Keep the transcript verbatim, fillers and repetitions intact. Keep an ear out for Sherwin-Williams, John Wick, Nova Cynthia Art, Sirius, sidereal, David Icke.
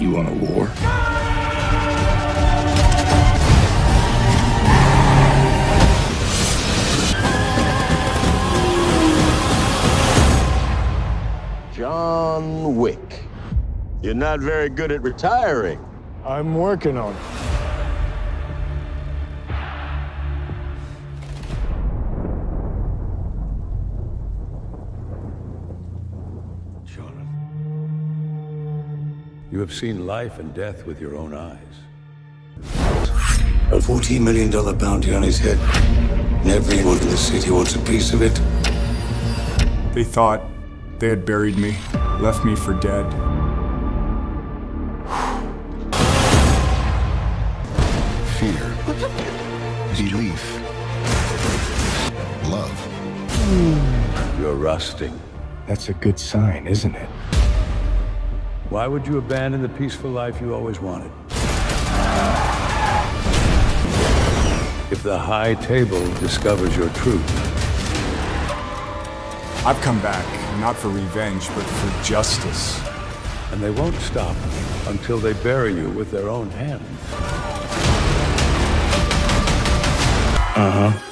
You want a war? John Wick. You're not very good at retiring. I'm working on it. You have seen life and death with your own eyes. A fourteen million dollar bounty on his head, and everyone in the city wants a piece of it. They thought they had buried me, left me for dead. Fear, belief, love. You're rusting. That's a good sign, isn't it? Why would you abandon the peaceful life you always wanted? If the high table discovers your truth. I've come back, not for revenge, but for justice. And they won't stop until they bury you with their own hands. Uh-huh.